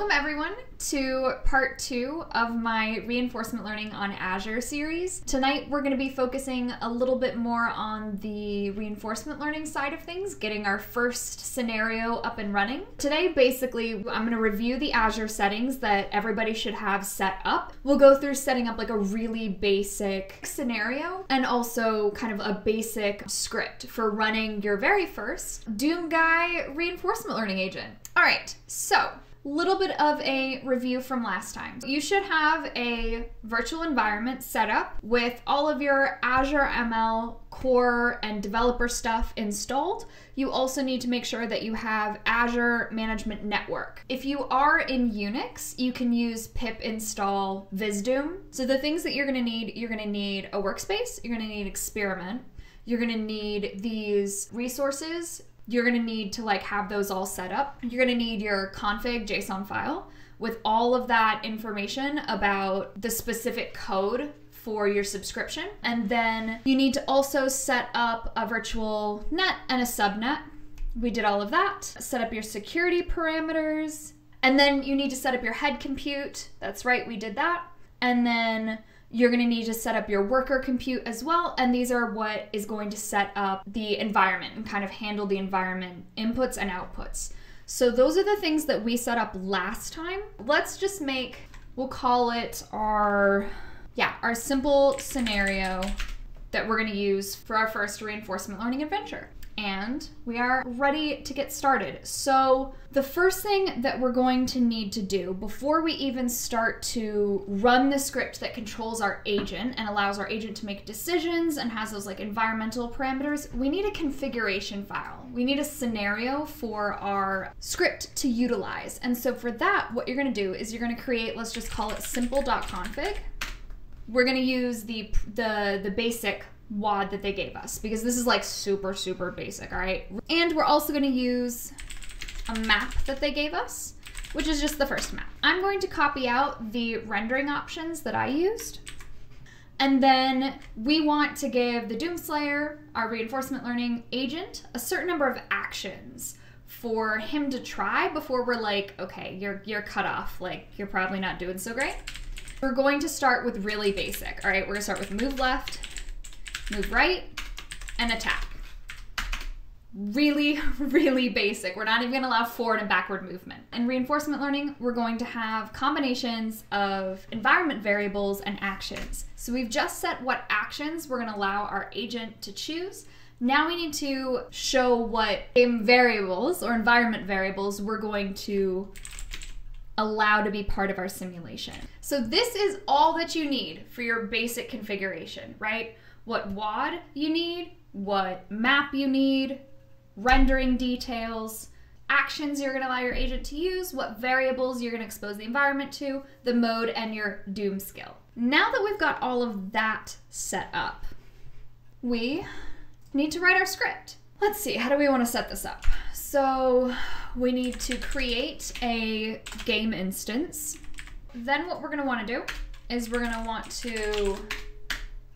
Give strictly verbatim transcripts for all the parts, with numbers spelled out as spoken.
Welcome everyone to part two of my reinforcement learning on Azure series. Tonight we're going to be focusing a little bit more on the reinforcement learning side of things, getting our first scenario up and running. Today basically I'm going to review the Azure settings that everybody should have set up. We'll go through setting up like a really basic scenario and also kind of a basic script for running your very first Doomguy reinforcement learning agent. All right, so little bit of a review from last time. You should have a virtual environment set up with all of your Azure M L core and developer stuff installed. You also need to make sure that you have Azure Management Network. If you are in Unix, you can use pip install visdoom. So the things that you're gonna need, you're gonna need a workspace, you're gonna need experiment, you're gonna need these resources. You're gonna need to like have those all set up. You're gonna need your config dot J S O N file with all of that information about the specific code for your subscription. And then you need to also set up a virtual net and a subnet. We did all of that. Set up your security parameters. And then you need to set up your head compute. That's right, we did that. And then you're gonna need to set up your worker compute as well, and these are what is going to set up the environment and kind of handle the environment inputs and outputs. So those are the things that we set up last time. Let's just make, we'll call it our, yeah, our simple scenario that we're gonna use for our first reinforcement learning adventure. And we are ready to get started. So the first thing that we're going to need to do before we even start to run the script that controls our agent and allows our agent to make decisions and has those like environmental parameters, we need a configuration file. We need a scenario for our script to utilize. And so for that, what you're gonna do is you're gonna create, let's just call it simple dot config. We're gonna use the, the, the basic W A D that they gave us because this is like super, super basic, all right? And we're also gonna use a map that they gave us, which is just the first map. I'm going to copy out the rendering options that I used. And then we want to give the Doom Slayer, our reinforcement learning agent, a certain number of actions for him to try before we're like, okay, you're, you're cut off. Like, you're probably not doing so great. We're going to start with really basic, all right? We're gonna start with move left, move right, and attack. Really, really basic. We're not even gonna allow forward and backward movement. In reinforcement learning, we're going to have combinations of environment variables and actions. So we've just set what actions we're gonna allow our agent to choose. Now we need to show what variables or environment variables we're going to allow to be part of our simulation. So this is all that you need for your basic configuration, right? What W A D you need, what map you need, rendering details, actions you're gonna allow your agent to use, what variables you're gonna expose the environment to, the mode, and your Doom skill. Now that we've got all of that set up, we need to write our script. Let's see, how do we wanna set this up? So we need to create a game instance. Then what we're gonna wanna do is we're gonna want to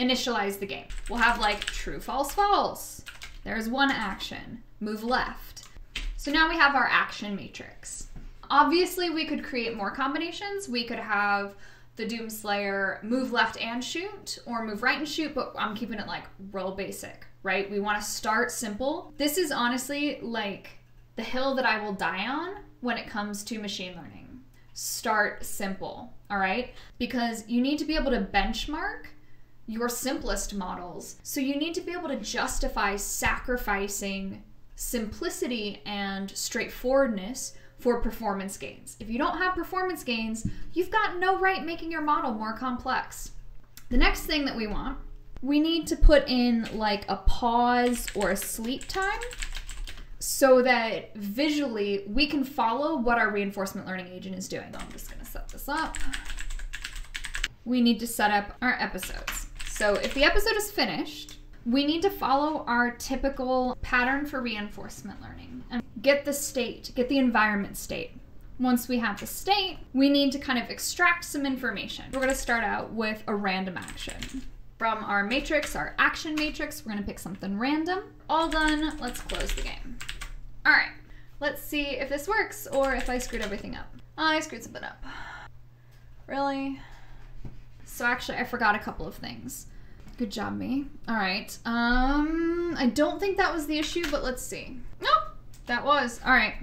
initialize the game. We'll have like true, false, false. There's one action, move left. So now we have our action matrix. Obviously we could create more combinations. We could have the Doom Slayer move left and shoot or move right and shoot, but I'm keeping it like real basic, right? We wanna start simple. This is honestly like the hill that I will die on when it comes to machine learning. Start simple, all right? Because you need to be able to benchmark your simplest models. So you need to be able to justify sacrificing simplicity and straightforwardness for performance gains. If you don't have performance gains, you've got no right making your model more complex. The next thing that we want, we need to put in like a pause or a sleep time so that visually we can follow what our reinforcement learning agent is doing. So I'm just gonna set this up. We need to set up our episodes. So if the episode is finished, we need to follow our typical pattern for reinforcement learning and get the state, get the environment state. Once we have the state, we need to kind of extract some information. We're gonna start out with a random action. From our matrix, our action matrix, we're gonna pick something random. All done, let's close the game. All right, let's see if this works or if I screwed everything up. I screwed something up. Really? So actually I forgot a couple of things. Good job, me. All right. Um, I don't think that was the issue, but let's see. Nope, that was. All right.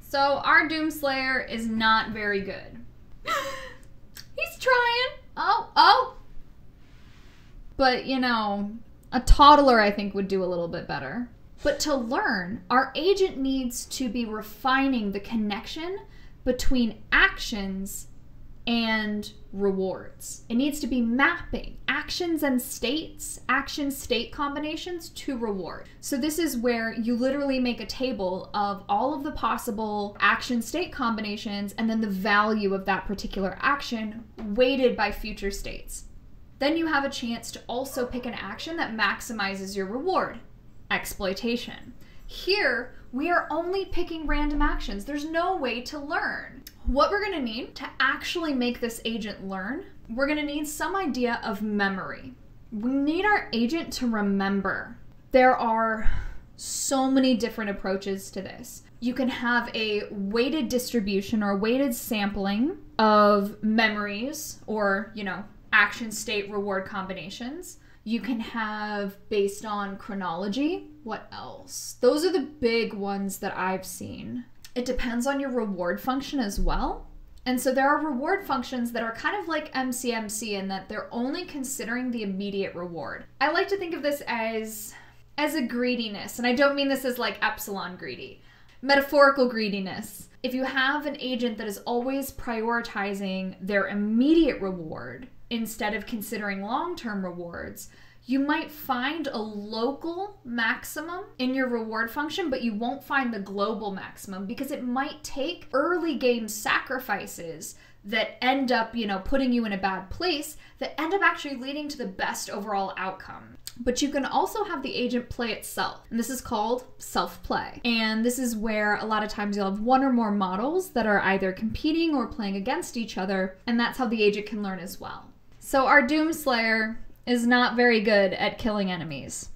So our Doom Slayer is not very good. He's trying. Oh, oh. But, you know, a toddler, I think, would do a little bit better. But to learn, our agent needs to be refining the connection between actions and rewards. It needs to be mapping actions and states, action state combinations to reward. So this is where you literally make a table of all of the possible action state combinations and then the value of that particular action weighted by future states. Then you have a chance to also pick an action that maximizes your reward, exploitation. Here, we are only picking random actions. There's no way to learn. What we're gonna need to actually make this agent learn, we're gonna need some idea of memory. We need our agent to remember. There are so many different approaches to this. You can have a weighted distribution or weighted sampling of memories or, you know, action state reward combinations. You can have based on chronology. What else? Those are the big ones that I've seen. It depends on your reward function as well. And so there are reward functions that are kind of like M C M C in that they're only considering the immediate reward. I like to think of this as, as a greediness, and I don't mean this as like epsilon greedy, metaphorical greediness. If you have an agent that is always prioritizing their immediate reward instead of considering long-term rewards, you might find a local maximum in your reward function, but you won't find the global maximum because it might take early game sacrifices that end up, you know, putting you in a bad place that end up actually leading to the best overall outcome. But you can also have the agent play itself. And this is called self-play. And this is where a lot of times you'll have one or more models that are either competing or playing against each other. And that's how the agent can learn as well. So our Doom Slayer is not very good at killing enemies.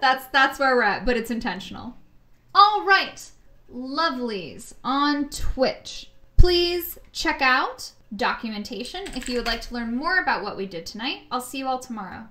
that's, that's where we're at, but it's intentional. All right, lovelies on Twitch. Please check out documentation if you would like to learn more about what we did tonight. I'll see you all tomorrow.